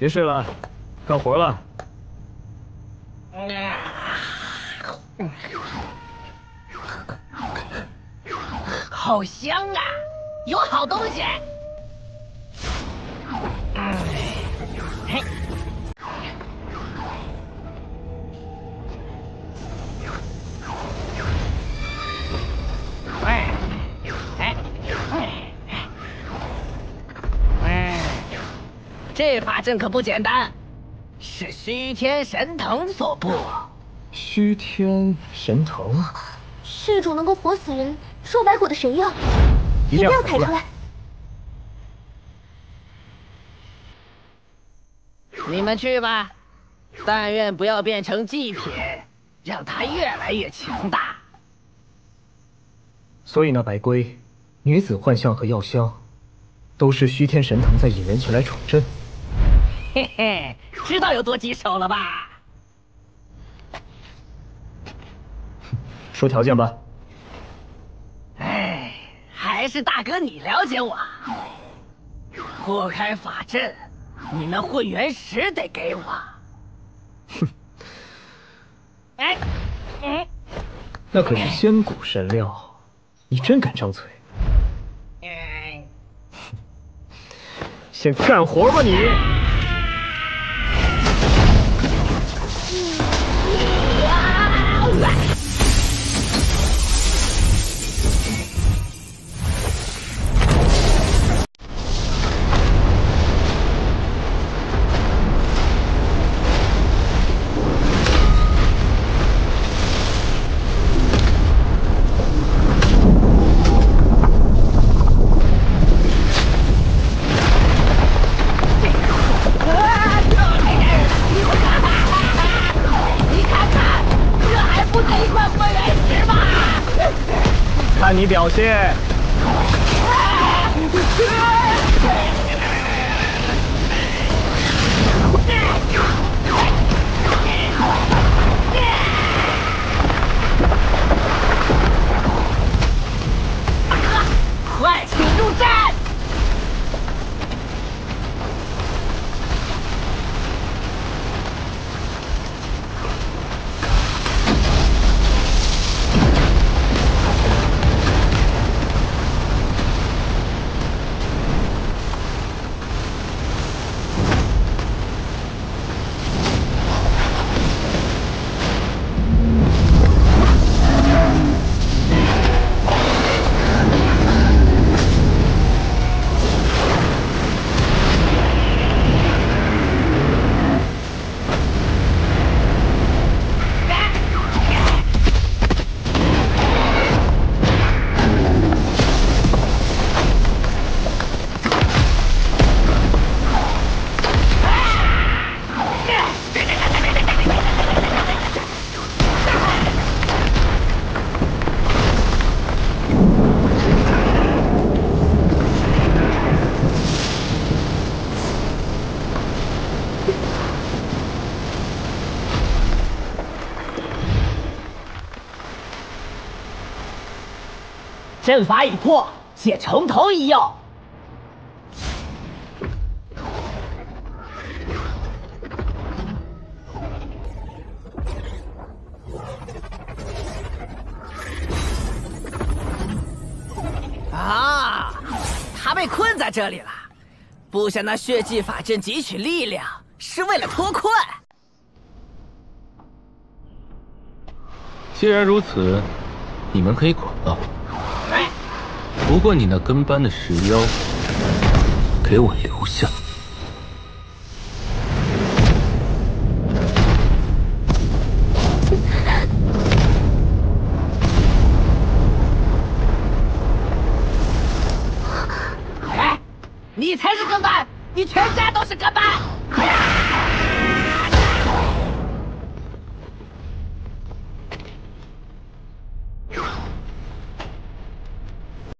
别睡了，干活了。好香啊，有好东西。这法阵可不简单，是虚天神藤所布。虚天神藤，是种能够活死人、收白骨的神药，一定要采出来。你们去吧，但愿不要变成祭品，让它越来越强大。所以那白龟、女子幻象和药箱，都是虚天神藤在引人前来闯阵。 嘿嘿，知道有多棘手了吧？说条件吧。哎，还是大哥你了解我。破开法阵，你那混元石得给我。哼。哎，嗯，那可是仙骨神料，你真敢张嘴。哎，先干活吧你。 你表现。快，请入阵！阵法已破，且从头一药。啊！他被困在这里了。布下那血祭法阵汲取力量，是为了脱困。既然如此，你们可以滚了。 不过你那跟班的石妖，给我留下。哎，你才是跟班，你全家都是跟班。